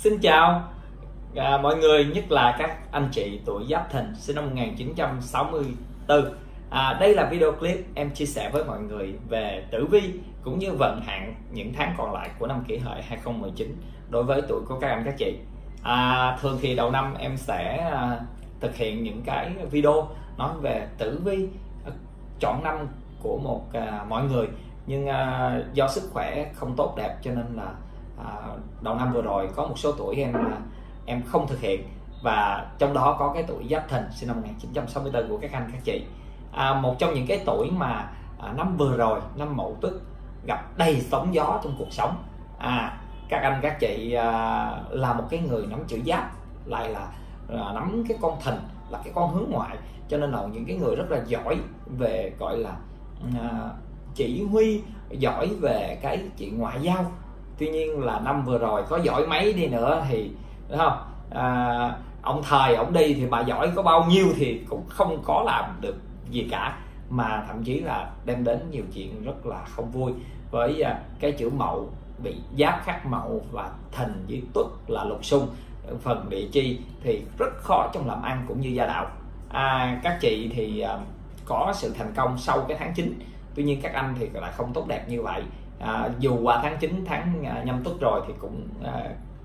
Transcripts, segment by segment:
Xin chào mọi người, nhất là các anh chị tuổi Giáp Thìn sinh năm 1964. Đây là video clip em chia sẻ với mọi người về tử vi cũng như vận hạn những tháng còn lại của năm Kỷ Hợi 2019 đối với tuổi của các anh các chị. Thường thì đầu năm em sẽ thực hiện những cái video nói về tử vi chọn năm của mọi người, nhưng do sức khỏe không tốt đẹp cho nên là đầu năm vừa rồi có một số tuổi em không thực hiện, và trong đó có cái tuổi Giáp Thìn sinh năm 1964 của các anh các chị. Một trong những cái tuổi mà năm vừa rồi, năm Mậu Tuất, gặp đầy sóng gió trong cuộc sống. Các anh các chị là một cái người nắm chữ Giáp, lại là nắm cái con Thìn, là cái con hướng ngoại, cho nên là những cái người rất là giỏi về gọi là chỉ huy, giỏi về cái chuyện ngoại giao. Tuy nhiên là năm vừa rồi có giỏi mấy đi nữa thì đúng không, ông thời ông đi thì bà giỏi có bao nhiêu thì cũng không có làm được gì cả, mà thậm chí là đem đến nhiều chuyện rất là không vui với cái chữ Mậu bị Giáp khắc Mậu và Thìn với Tuất là lục xung, phần địa chi thì rất khó trong làm ăn cũng như gia đạo. Các chị thì có sự thành công sau cái tháng 9, tuy nhiên các anh thì lại không tốt đẹp như vậy. Dù qua tháng 9 tháng Nhâm Tuất rồi thì cũng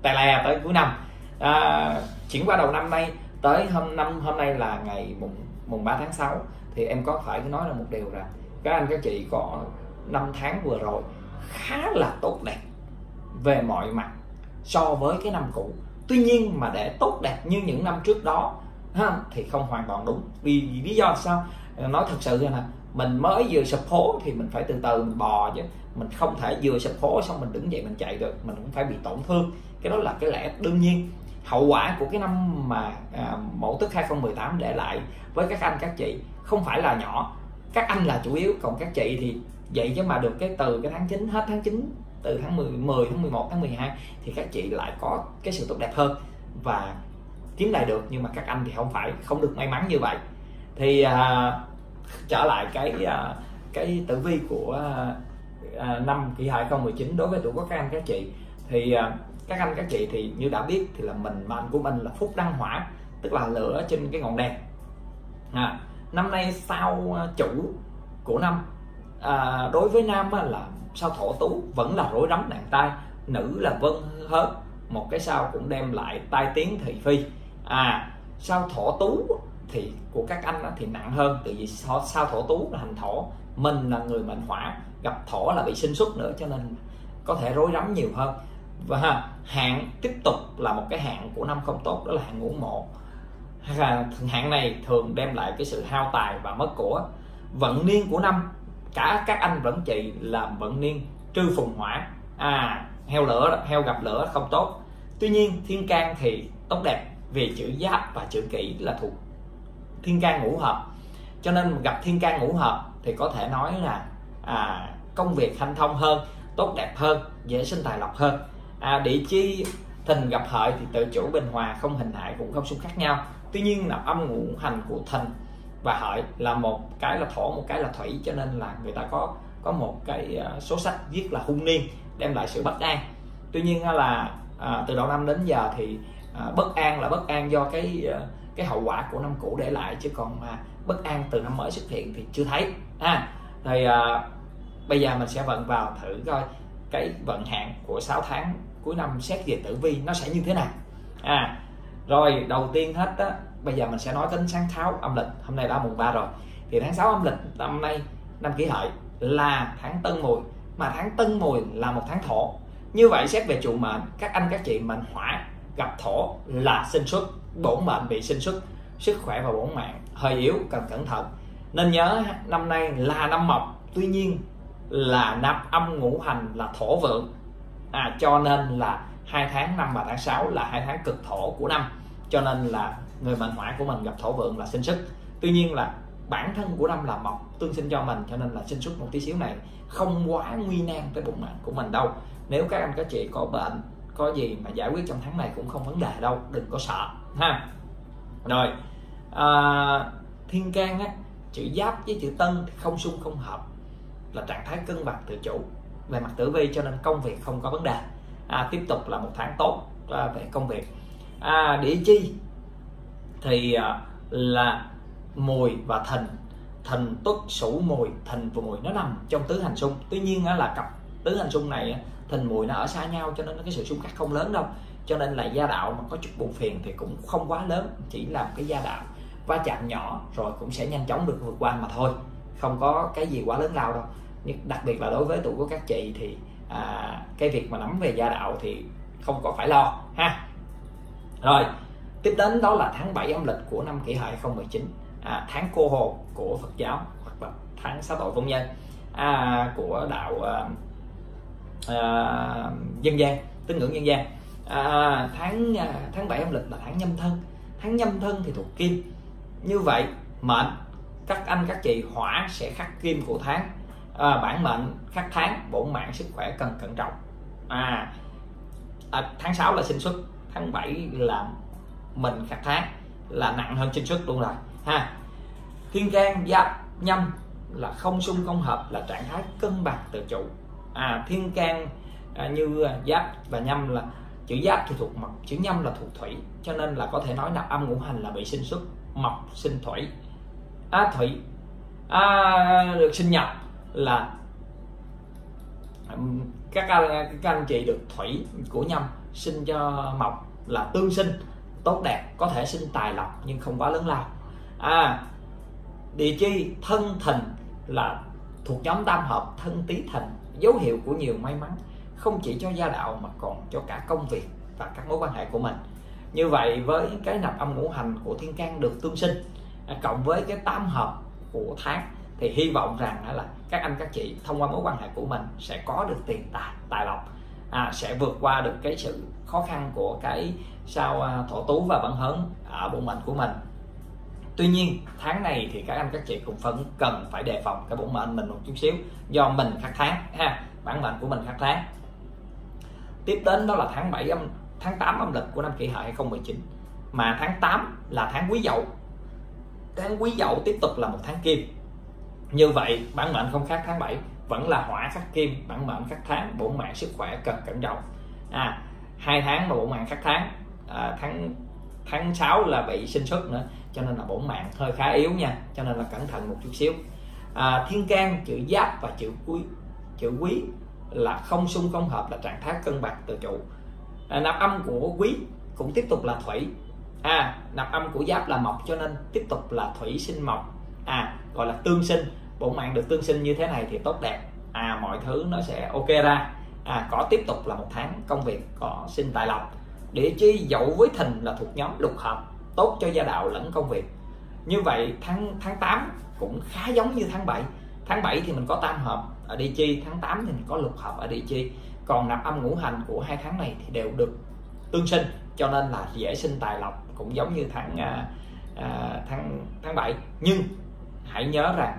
tè lè tới cuối năm. Chuyển qua đầu năm nay, tới hôm nay là ngày mùng 3 tháng 6, thì em có phải nói là một điều rằng các anh các chị có 5 tháng vừa rồi khá là tốt đẹp về mọi mặt so với cái năm cũ. Tuy nhiên mà để tốt đẹp như những năm trước đó thì không hoàn toàn đúng. Vì lý do sao? Nói thật sự là mình mới vừa sập hố thì mình phải từ từ mình bò chứ, mình không thể vừa sập hố xong mình đứng dậy mình chạy được, mình cũng phải bị tổn thương. Cái đó là cái lẽ đương nhiên. Hậu quả của cái năm mà Mậu Tuất 2018 để lại với các anh các chị không phải là nhỏ. Các anh là chủ yếu, còn các chị thì vậy chứ mà được cái từ cái tháng 9, hết tháng 9, từ tháng 10, tháng 11, tháng 12 thì các chị lại có cái sự tốt đẹp hơn và kiếm lại được, nhưng mà các anh thì không phải, không được may mắn như vậy. Thì trở lại cái tử vi của năm Kỷ Hợi 2019 đối với tuổi của các anh các chị, thì các anh các chị thì như đã biết thì là mình, mệnh của mình là phúc đăng hỏa, tức là lửa trên cái ngọn đèn. Năm nay sao chủ của năm đối với nam là sao Thổ Tú, vẫn là rối rắm nạn tai, nữ là Vân Hớn, một cái sao cũng đem lại tai tiếng thị phi. Sao Thổ Tú thì của các anh thì nặng hơn, tại vì sao Thổ Tú là hành thổ, mình là người mệnh hỏa, gặp thổ là bị sinh xuất nữa, cho nên có thể rối rắm nhiều hơn. Và hạn tiếp tục là một cái hạn của năm không tốt, đó là hạn ngũ mộ. Hạn này thường đem lại cái sự hao tài và mất của. Vận niên của năm cả các anh vẫn chị là vận niên trư phùng hỏa, heo lửa, heo gặp lửa không tốt. Tuy nhiên thiên can thì tốt đẹp vì chữ Giáp và chữ Kỷ là thuộc thiên can ngũ hợp, cho nên gặp thiên can ngũ hợp thì có thể nói là công việc hanh thông hơn, tốt đẹp hơn, dễ sinh tài lộc hơn. Địa chi Thìn gặp Hợi thì tự chủ bình hòa, không hình hại cũng không xung khắc nhau. Tuy nhiên là âm ngũ hành của Thìn và Hợi là một cái là thổ, một cái là thủy, cho nên là người ta có một cái số sách viết là hung niên, đem lại sự bất an. Tuy nhiên là từ đầu năm đến giờ thì bất an là bất an do cái hậu quả của năm cũ để lại, chứ còn mà bất an từ năm mới xuất hiện thì chưa thấy. Thì bây giờ mình sẽ vận vào thử coi cái vận hạn của 6 tháng cuối năm xét về tử vi nó sẽ như thế nào. Rồi đầu tiên hết á, bây giờ mình sẽ nói đến tháng 6 âm lịch. Hôm nay đã mùng 3 rồi thì tháng 6 âm lịch năm nay, năm Kỷ Hợi là tháng Tân Mùi, mà tháng Tân Mùi là một tháng thổ. Như vậy xét về trụ mệnh, các anh các chị mệnh hỏa gặp thổ là sinh xuất, bổn mệnh bị sinh xuất, sức khỏe và bổn mạng hơi yếu, cần cẩn thận. Nên nhớ năm nay là năm mộc, tuy nhiên là năm âm ngũ hành là thổ vượng, cho nên là hai tháng 5 và tháng 6 là hai tháng cực thổ của năm, cho nên là người mệnh hỏa của mình gặp thổ vượng là sinh sức. Tuy nhiên là bản thân của năm là mộc tương sinh cho mình, cho nên là sinh xuất một tí xíu này không quá nguy nan tới bụng mạng của mình đâu. Nếu các anh các chị có bệnh có gì mà giải quyết trong tháng này cũng không vấn đề đâu, đừng có sợ ha. Rồi thiên can á, chữ Giáp với chữ Tân không xung không hợp, là trạng thái cân bằng tự chủ về mặt tử vi, cho nên công việc không có vấn đề. tiếp tục là một tháng tốt về công việc. Địa chi thì là mùi và thìn, thìn tuất sửu mùi, thìn và mùi nó nằm trong tứ hành xung. Tuy nhiên là cặp tứ hành xung này thìn mùi nó ở xa nhau cho nên cái sự xung khắc không lớn đâu, cho nên là gia đạo mà có chút buồn phiền thì cũng không quá lớn, chỉ là một cái gia đạo va chạm nhỏ rồi cũng sẽ nhanh chóng được vượt qua mà thôi, không có cái gì quá lớn lao đâu. Nhưng đặc biệt là đối với tuổi của các chị thì cái việc mà nắm về gia đạo thì không có phải lo ha. Rồi tiếp đến đó là tháng 7 âm lịch của năm Kỷ Hợi 2019, tháng cô hồn của Phật giáo hoặc là tháng xã hội công nhân của đạo dân gian, tín ngưỡng dân gian. Tháng 7 âm lịch là tháng nhâm thân, tháng nhâm thân thì thuộc kim, như vậy mệnh các anh các chị hỏa sẽ khắc kim của tháng, bản mệnh khắc tháng, bổn mạng sức khỏe cần cẩn trọng. Tháng 6 là sinh xuất, tháng 7 là mình khắc tháng là nặng hơn sinh xuất luôn rồi ha. Thiên can giáp nhâm là không xung không hợp, là trạng thái cân bằng tự chủ. Thiên can như giáp và nhâm là chữ giáp thì thuộc mộc, chữ nhâm là thuộc thủy, cho nên là có thể nói nạp âm ngũ hành là bị sinh xuất mộc sinh thủy, thủy được sinh nhật là các anh chị được thủy của nhâm sinh cho mộc là tương sinh tốt đẹp, có thể sinh tài lộc nhưng không quá lớn lao. Địa chi thân thìn là thuộc nhóm tam hợp thân tý thìn, dấu hiệu của nhiều may mắn không chỉ cho gia đạo mà còn cho cả công việc và các mối quan hệ của mình. Như vậy với cái nạp âm ngũ hành của thiên can được tương sinh cộng với cái tam hợp của tháng thì hy vọng rằng là các anh các chị thông qua mối quan hệ của mình sẽ có được tiền tài, tài lộc, sẽ vượt qua được cái sự khó khăn của cái sao thổ tú và vận hớn ở bổn mệnh của mình. Tuy nhiên tháng này thì các anh các chị cũng cần phải đề phòng cái bổn mệnh mình một chút xíu, do mình khắc tháng ha, bản mệnh của mình khắc tháng. Tiếp đến đó là tháng 8 âm lịch của năm Kỷ Hợi 2019, mà tháng 8 là tháng Quý Dậu. Tháng Quý Dậu tiếp tục là một tháng kim, như vậy bản mệnh không khắc tháng 7, vẫn là hỏa khắc kim, bản mệnh khắc tháng, bổn mạng sức khỏe cần cẩn trọng. Hai tháng mà bổn mạng khắc tháng, tháng 6 là bị sinh xuất nữa, cho nên là bổn mạng hơi khá yếu nha, cho nên là cẩn thận một chút xíu. Thiên can chữ giáp và chữ quý là không xung không hợp, là trạng thái cân bằng tự chủ. Nạp âm của quý cũng tiếp tục là thủy, nạp âm của giáp là mộc, cho nên tiếp tục là thủy sinh mộc, gọi là tương sinh. Bổn mạng được tương sinh như thế này thì tốt đẹp, mọi thứ nó sẽ ok ra. Cỏ tiếp tục là một tháng công việc, cỏ sinh tài lộc. Địa chi dậu với thìn là thuộc nhóm lục hợp, tốt cho gia đạo lẫn công việc. Như vậy tháng 8 cũng khá giống như tháng 7. Tháng 7 thì mình có tam hợp ở địa chi, tháng 8 thì mình có lục hợp ở địa chi. Còn nạp âm ngũ hành của hai tháng này thì đều được tương sinh, cho nên là dễ sinh tài lộc, cũng giống như tháng 7. Nhưng hãy nhớ rằng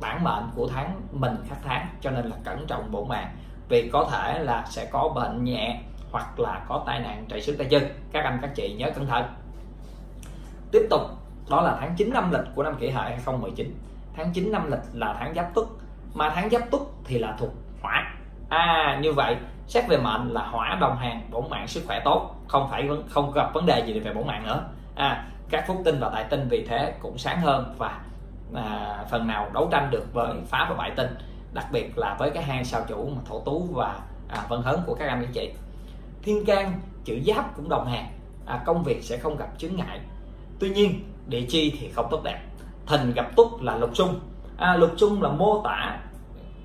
bản mệnh của tháng mình khắc tháng, cho nên là cẩn trọng bổn mạng, vì có thể là sẽ có bệnh nhẹ hoặc là có tai nạn trầy xước tay chân. Các anh các chị nhớ cẩn thận. Tiếp tục đó là tháng 9 âm lịch của năm Kỷ Hợi 2019. Tháng 9 âm lịch là tháng Giáp Tuất, mà tháng Giáp Tuất thì là thuộc hỏa. Như vậy xét về mệnh là hỏa đồng hàng, bổn mạng sức khỏe tốt, không gặp vấn đề gì về bổn mạng nữa. Các phúc tinh và tài tinh vì thế cũng sáng hơn và phần nào đấu tranh được với phá và bại tinh, đặc biệt là với cái hai sao chủ mà thổ tú và vận hớn của các anh các chị. Thiên can chữ giáp cũng đồng hàng, công việc sẽ không gặp chướng ngại. Tuy nhiên địa chi thì không tốt đẹp, thìn gặp tuất là lục xung. Lục xung là mô tả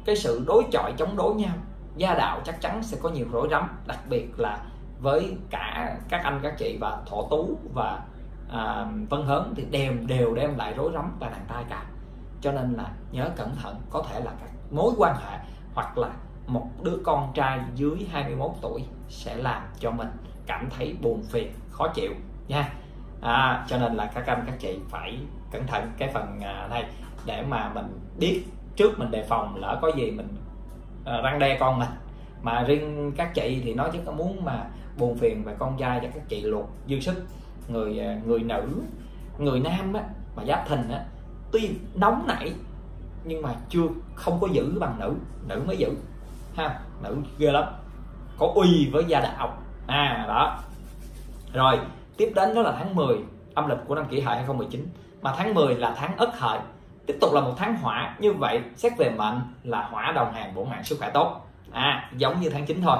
cái sự đối chọi chống đối nhau, gia đạo chắc chắn sẽ có nhiều rối rắm, đặc biệt là với cả các anh các chị và thổ tú và vân hớn thì đều đem lại rối rắm và đàn tai cả, cho nên là nhớ cẩn thận. Có thể là các mối quan hệ hoặc là một đứa con trai dưới 21 tuổi sẽ làm cho mình cảm thấy buồn phiền khó chịu nha. Cho nên là các anh các chị phải cẩn thận cái phần này để mà mình biết trước, mình đề phòng, lỡ có gì mình răn đe con mình. Mà riêng các chị thì nói chứ có muốn mà buồn phiền về con trai cho các chị luộc dư sức. Người nam á, mà giáp thìn á, tuy nóng nảy nhưng mà không có giữ bằng nữ mới giữ ha, nữ ghê lắm. có uy với gia đạo. Đó. Rồi, tiếp đến đó là tháng 10 âm lịch của năm Kỷ Hợi 2019, mà tháng 10 là tháng Ất Hợi, tiếp tục là một tháng hỏa. Như vậy xét về mệnh là hỏa đồng hành, bổ mạng sức khỏe tốt, giống như tháng 9 thôi.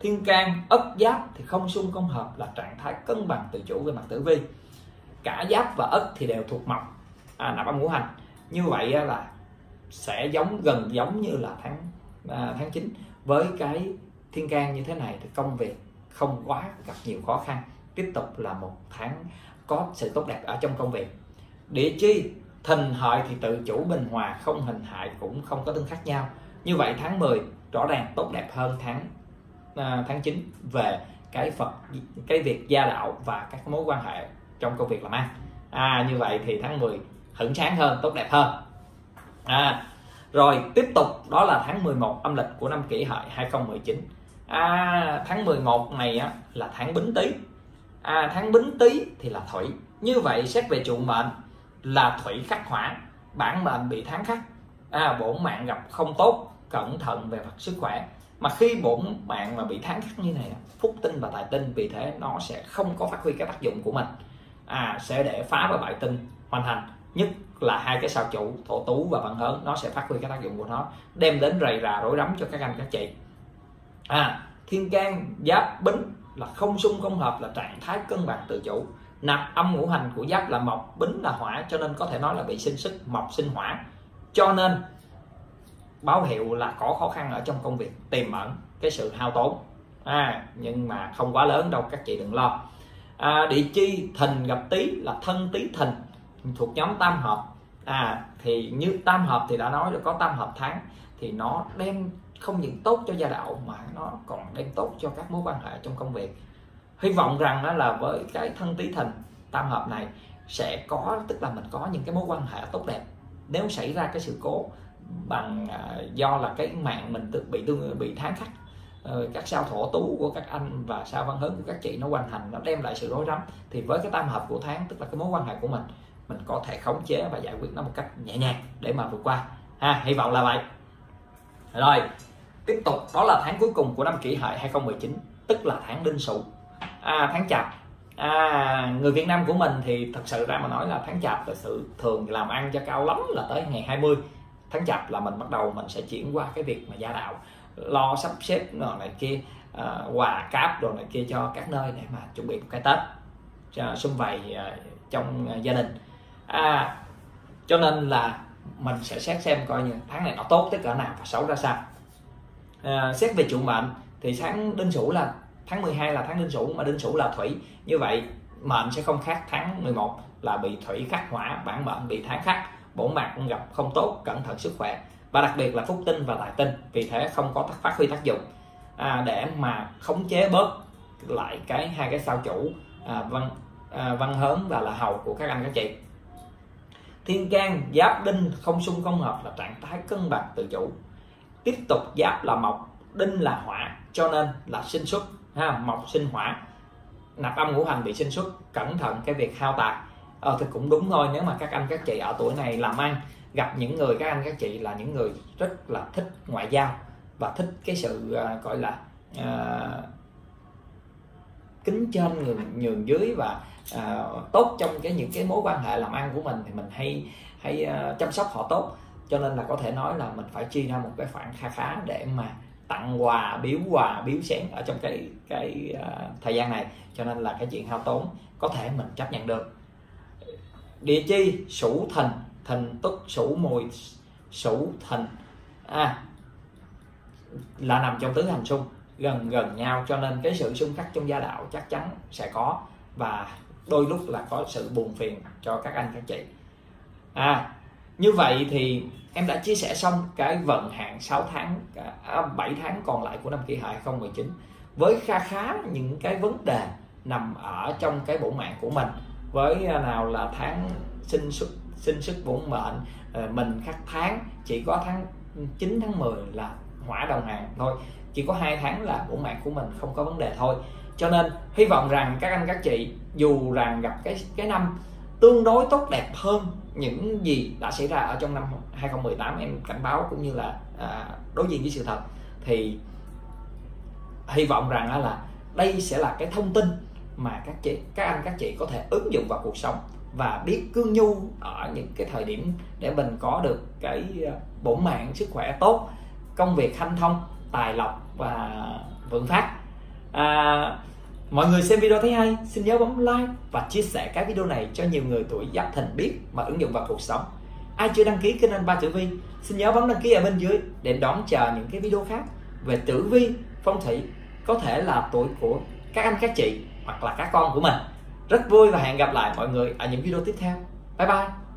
Thiên can Ất Giáp thì không xung không hợp, là trạng thái cân bằng tự chủ về mặt tử vi. Cả Giáp và Ất thì đều thuộc mộc, nạp âm ngũ hành. Như vậy là sẽ gần giống như là tháng 9 với cái thiên can như thế này, thì công việc không quá gặp nhiều khó khăn, tiếp tục là một tháng có sự tốt đẹp ở trong công việc. Địa chi Thìn Hợi thì tự chủ bình hòa, không hình hại cũng không có tương khắc nhau. Như vậy tháng 10 rõ ràng tốt đẹp hơn tháng 9 về cái việc gia đạo và các mối quan hệ trong công việc làm ăn. Như vậy thì tháng 10 hửng sáng hơn, tốt đẹp hơn. Rồi tiếp tục đó là tháng 11 âm lịch của năm Kỷ Hợi 2019. Tháng 11 này là tháng Bính Tý. Tháng Bính Tý thì là thủy. Như vậy xét về trụ mệnh là thủy khắc hỏa, bản mệnh bị tháng khắc, bổn mạng gặp không tốt, cẩn thận về mặt sức khỏe. Mà khi bổn mạng mà bị tháng khắc như này, phúc tinh và tài tinh vì thế nó sẽ không có phát huy cái tác dụng của mình, sẽ để phá và bại tinh hoàn thành. Nhất là hai cái sao trụ Thổ Tú và Vận Hớn, nó sẽ phát huy cái tác dụng của nó, đem đến rầy rà rối rắm cho các anh các chị. Thiên can Giáp Bính là không xung không hợp, là trạng thái cân bằng tự chủ. Nạp âm ngũ hành của Giáp là mộc, Bính là hỏa, cho nên có thể nói là bị sinh sức mộc sinh hỏa, cho nên báo hiệu là có khó khăn ở trong công việc, tiềm ẩn cái sự hao tốn, nhưng mà không quá lớn đâu, các chị đừng lo. Địa chi Thìn gặp Tý là thân Tý Thìn, thuộc nhóm tam hợp. Thì như tam hợp thì đã nói là có tam hợp tháng, thì nó đem không những tốt cho gia đạo mà nó còn đem tốt cho các mối quan hệ trong công việc. Hy vọng rằng là với cái thân Tý Thìn tam hợp này sẽ có, tức là mình có những cái mối quan hệ tốt đẹp. Nếu xảy ra cái sự cố bằng do là cái mạng mình bị tháng khắc, các sao Thổ Tú của các anh và sao Văn Hớn của các chị nó hoàn thành, nó đem lại sự rối rắm, thì với cái tam hợp của tháng, tức là cái mối quan hệ của mình có thể khống chế và giải quyết nó một cách nhẹ nhàng để mà vượt qua. Hy vọng là vậy. Rồi tiếp tục đó là tháng cuối cùng của năm Kỷ Hợi 2019, tức là tháng Đinh Sửu, tháng Chạp. Người Việt Nam của mình thì thật sự ra mà nói là tháng Chạp là sự thường làm ăn cho cao lắm là tới ngày 20 tháng Chạp là mình bắt đầu mình sẽ chuyển qua cái việc mà gia đạo, lo sắp xếp đồ này kia, quà cáp đồ này kia cho các nơi để mà chuẩn bị một cái Tết sum vầy trong gia đình. Cho nên là mình sẽ xét xem coi như tháng này nó tốt tới cỡ nào và xấu ra sao. Xét về trụ mệnh thì tháng Đinh Sửu là tháng 12 là tháng Đinh Sửu, mà Đinh Sửu là thủy, như vậy mệnh sẽ không khác tháng 11 là bị thủy khắc hỏa, bản mệnh bị tháng khắc, bổn mạng cũng gặp không tốt, cẩn thận sức khỏe và đặc biệt là phúc tinh và tài tinh, vì thế không có phát huy tác dụng. Để mà khống chế bớt lại cái hai cái sao chủ Văn Hớn và là Hầu của các anh các chị. Thiên can Giáp Đinh không xung không hợp, là trạng thái cân bằng tự chủ. Tiếp tục Giáp là mộc, Đinh là hỏa, cho nên là sinh xuất, mộc sinh hỏa, nạp âm ngũ hành bị sinh xuất, cẩn thận cái việc hao tài. Thì cũng đúng thôi, nếu mà các anh các chị ở tuổi này làm ăn gặp những người các anh các chị là những người rất là thích ngoại giao và thích cái sự gọi là kính trên nhường dưới và tốt trong những cái mối quan hệ làm ăn của mình, thì mình hay chăm sóc họ tốt, cho nên là có thể nói là mình phải chi ra một cái khoản khá để mà tặng quà biếu xén ở trong cái thời gian này, cho nên là cái chuyện hao tốn có thể mình chấp nhận được. Địa chi Sửu Thìn, Thìn tức Sửu Mùi, Sửu Thìn là nằm trong tứ hành xung, gần nhau, cho nên cái sự xung khắc trong gia đạo chắc chắn sẽ có và đôi lúc là có sự buồn phiền cho các anh các chị. Như vậy thì em đã chia sẻ xong cái vận hạn 7 tháng còn lại của năm Kỷ Hợi 2019 với khá những cái vấn đề nằm ở trong cái bổ mạng của mình, với nào là tháng sinh sức bổn mệnh, mình khắc tháng, chỉ có tháng 9 tháng 10 là hỏa đồng hành thôi, chỉ có 2 tháng là bổn mạng của mình không có vấn đề thôi. Cho nên hy vọng rằng các anh các chị dù rằng gặp cái năm tương đối tốt đẹp hơn những gì đã xảy ra ở trong năm 2018 em cảnh báo, cũng như là đối diện với sự thật, thì hy vọng rằng là đây sẽ là cái thông tin mà các anh các chị có thể ứng dụng vào cuộc sống và biết cương nhu ở những cái thời điểm để mình có được cái bổn mạng sức khỏe tốt, công việc hanh thông, tài lộc và vượng phát. Mọi người xem video thấy hay, xin nhớ bấm like và chia sẻ cái video này cho nhiều người tuổi Giáp Thìn biết mà ứng dụng vào cuộc sống. Ai chưa đăng ký kênh Anh Ba Tử Vi, xin nhớ bấm đăng ký ở bên dưới để đón chờ những cái video khác về tử vi, phong thủy, có thể là tuổi của các anh các chị hoặc là các con của mình. Rất vui và hẹn gặp lại mọi người ở những video tiếp theo. Bye bye!